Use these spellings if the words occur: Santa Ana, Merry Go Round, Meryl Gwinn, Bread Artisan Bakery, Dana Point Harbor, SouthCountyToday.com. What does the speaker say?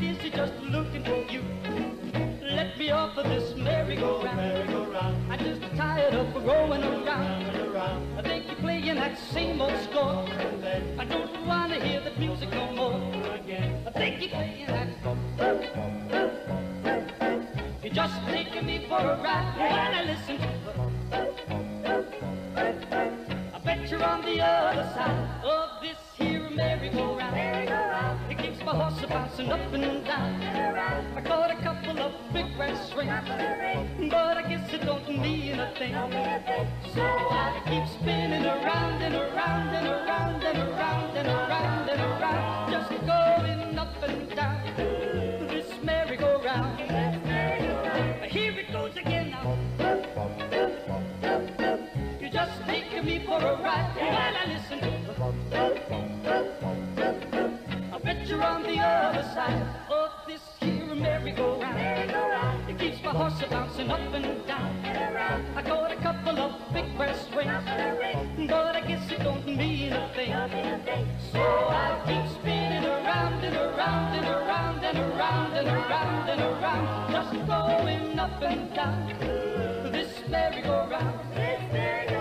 busy just looking for you. Let me off of this merry-go-round. Merry-go-round. I'm just tired of going around. I think you're playing that same old score. I don't want to hear that music no more. I think you're playing that. You're just taking me for a ride when I listen to it. I bet you're on the other side of this here merry-go-round. Merry-go-round. It keeps my horse bouncing up and down. I caught a couple of big red strings, but I guess it don't mean a thing. So I keep spinning around and around and around and around and around and around, just going up and down this merry-go-round. Here it goes again now. You're just taking me for a ride while I listen to it. I bet you're on the other side of this here merry-go-round. It keeps my horse bouncing up and down. I caught a couple of big brass rings, but I guess it don't mean a thing. So I keep spinning around and around and around and around and around and around, just going up and down this merry-go-round.